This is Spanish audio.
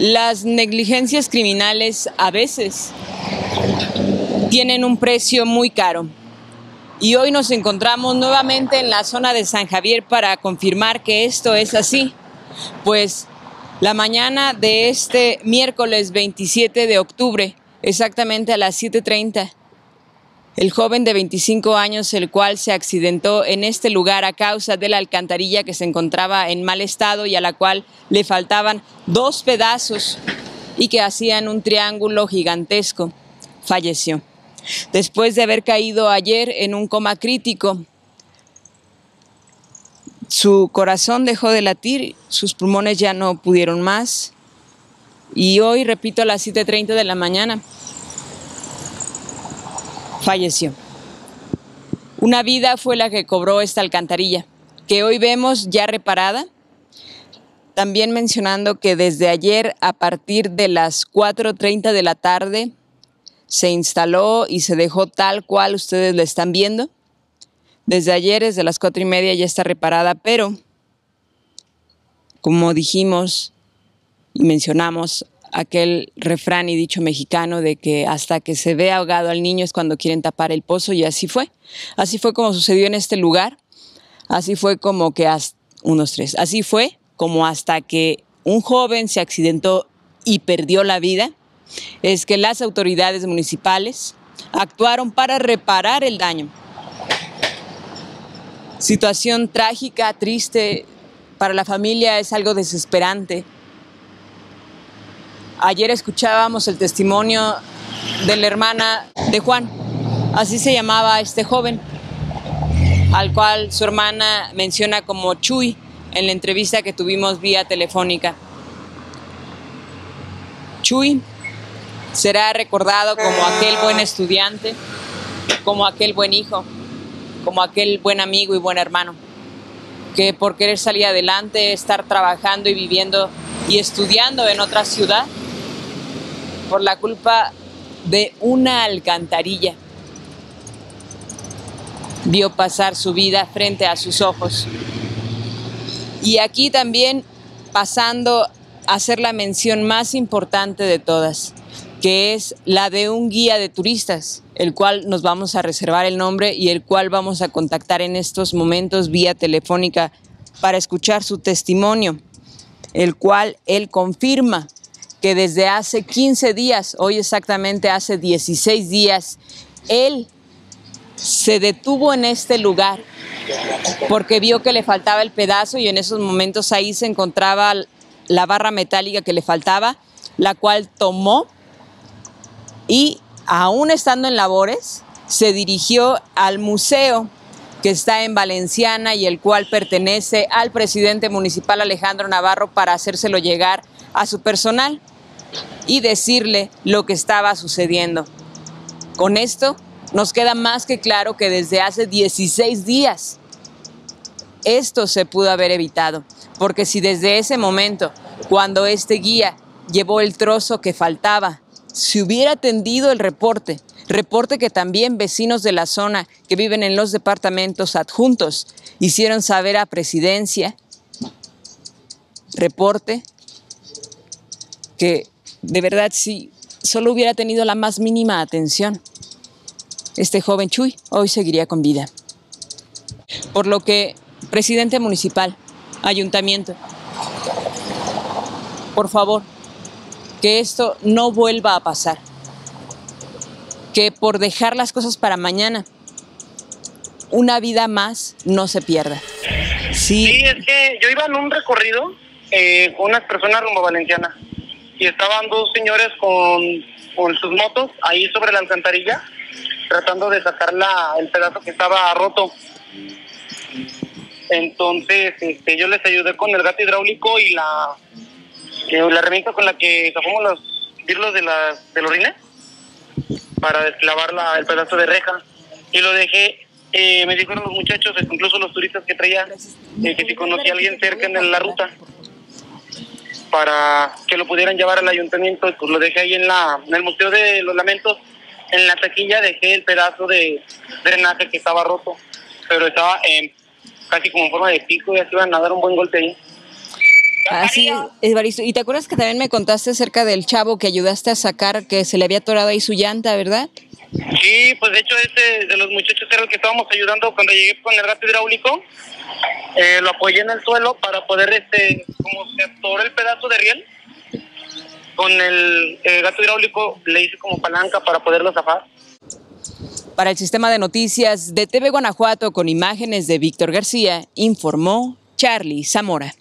Las negligencias criminales a veces tienen un precio muy caro. Y hoy nos encontramos nuevamente en la zona de San Javier para confirmar que esto es así, pues la mañana de este miércoles 27 de octubre, exactamente a las 7:30, el joven de 25 años, el cual se accidentó en este lugar a causa de la alcantarilla que se encontraba en mal estado y a la cual le faltaban dos pedazos y que hacían un triángulo gigantesco, falleció. Después de haber caído ayer en un coma crítico, su corazón dejó de latir, sus pulmones ya no pudieron más y hoy, repito, a las 7:30 de la mañana, falleció. Una vida fue la que cobró esta alcantarilla, que hoy vemos ya reparada. También mencionando que desde ayer, a partir de las 4:30 de la tarde, se instaló y se dejó tal cual ustedes lo están viendo. Desde ayer, desde las 4:30, ya está reparada, pero como dijimos y mencionamos aquel refrán y dicho mexicano de que hasta que se ve ahogado al niño es cuando quieren tapar el pozo, y así fue. Así fue como sucedió en este lugar. Así fue como que Así fue como hasta que un joven se accidentó y perdió la vida. Es que las autoridades municipales actuaron para reparar el daño. Situación trágica, triste, para la familia es algo desesperante. Ayer escuchábamos el testimonio de la hermana de Juan, así se llamaba este joven, al cual su hermana menciona como Chuy en la entrevista que tuvimos vía telefónica. Chuy será recordado como aquel buen estudiante, como aquel buen hijo, como aquel buen amigo y buen hermano, que por querer salir adelante, estar trabajando y viviendo y estudiando en otra ciudad, por la culpa de una alcantarilla, vio pasar su vida frente a sus ojos. Y aquí también pasando a hacer la mención más importante de todas, que es la de un guía de turistas, el cual nos vamos a reservar el nombre y el cual vamos a contactar en estos momentos vía telefónica para escuchar su testimonio, el cual él confirma que desde hace 15 días, hoy exactamente hace 16 días, él se detuvo en este lugar porque vio que le faltaba el pedazo y en esos momentos ahí se encontraba la barra metálica que le faltaba, la cual tomó y aún estando en labores, se dirigió al museo que está en Valenciana y el cual pertenece al presidente municipal Alejandro Navarro para hacérselo llegar a su personal y decirle lo que estaba sucediendo. Con esto nos queda más que claro que desde hace 16 días esto se pudo haber evitado, porque si desde ese momento, cuando este guía llevó el trozo que faltaba, si hubiera atendido el reporte que también vecinos de la zona que viven en los departamentos adjuntos hicieron saber a presidencia, reporte que de verdad si solo hubiera tenido la más mínima atención, este joven Chuy hoy seguiría con vida. Por lo que, presidente municipal, ayuntamiento, por favor, que esto no vuelva a pasar, que por dejar las cosas para mañana, una vida más no se pierda. Sí, es que yo iba en un recorrido con unas personas rumbo a Valenciana y estaban dos señores con sus motos ahí sobre la alcantarilla tratando de sacar el pedazo que estaba roto. Entonces yo les ayudé con el gato hidráulico y la herramienta con la que sacamos los birlos de los rines para desclavar el pedazo de reja, y lo dejé. Me dijeron los muchachos, incluso los turistas que traía, que si conocía a alguien cerca en la ruta para que lo pudieran llevar al ayuntamiento, pues lo dejé ahí en el Museo de los Lamentos. En la taquilla dejé el pedazo de drenaje que estaba roto, pero estaba casi como en forma de pico y así iban a dar un buen golpe ahí. Así es, Evaristo. Y te acuerdas que también me contaste acerca del chavo que ayudaste a sacar, que se le había atorado ahí su llanta, ¿verdad? Sí, pues de hecho ese de los muchachos era el que estábamos ayudando cuando llegué con el gato hidráulico. Lo apoyé en el suelo para poder, como se atoró el pedazo de riel, con el gato hidráulico le hice como palanca para poderlo zafar. Para el sistema de noticias de TV Guanajuato, con imágenes de Víctor García, informó Charly Zamora.